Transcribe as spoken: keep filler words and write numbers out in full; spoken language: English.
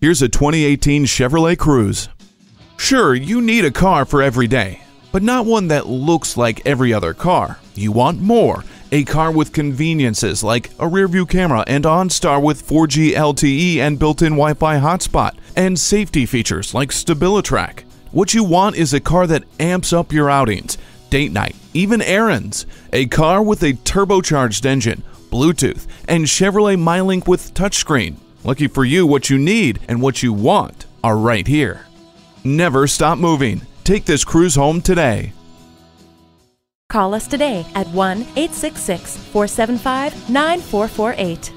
Here's a twenty eighteen Chevrolet Cruze. Sure, you need a car for every day, but not one that looks like every other car. You want more. A car with conveniences like a rear-view camera and OnStar with four G L T E and built-in Wi-Fi hotspot, and safety features like StabiliTrak. What you want is a car that amps up your outings, date night, even errands. A car with a turbocharged engine, Bluetooth, and Chevrolet MyLink with touchscreen. Lucky for you, what you need and what you want are right here. Never stop moving. Take this Cruze home today. Call us today at one eight six six, four seven five, nine four four eight.